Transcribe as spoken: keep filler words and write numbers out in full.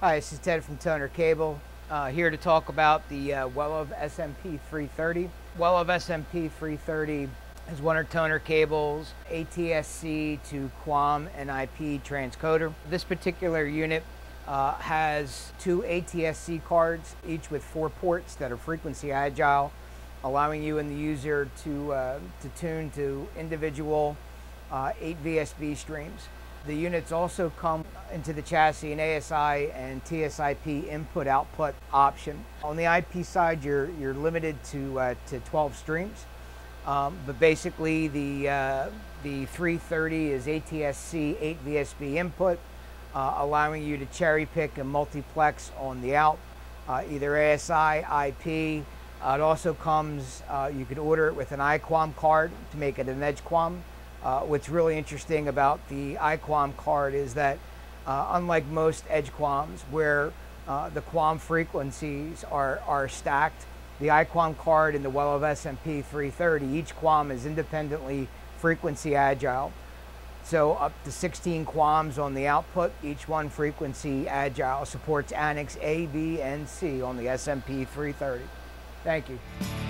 Hi, this is Ted from Toner Cable, uh, here to talk about the uh, Wellav S M P three thirty. Wellav S M P three thirty is one of Toner Cable's A T S C to Q A M and I P transcoder. This particular unit uh, has two A T S C cards, each with four ports that are frequency agile, allowing you and the user to, uh, to tune to individual uh, eight V S B streams. The units also come into the chassis an A S I and T S I P input-output option. On the I P side, you're, you're limited to, uh, to twelve streams, um, but basically the, uh, the three thirty is A T S C eight V S B input, uh, allowing you to cherry pick and multiplex on the out, uh, either A S I, I P. Uh, it also comes, uh, you could order it with an I Q A M card to make it an EdgeQAM. Uh, what's really interesting about the I Q A M card is that uh, unlike most EdgeQAMs where uh, the Q A M frequencies are, are stacked, the I Q A M card and the Wellav S M P three thirty, each Q A M is independently frequency agile. So up to sixteen Q A Ms on the output, each one frequency agile, supports Annex A, B, and C on the S M P three thirty. Thank you.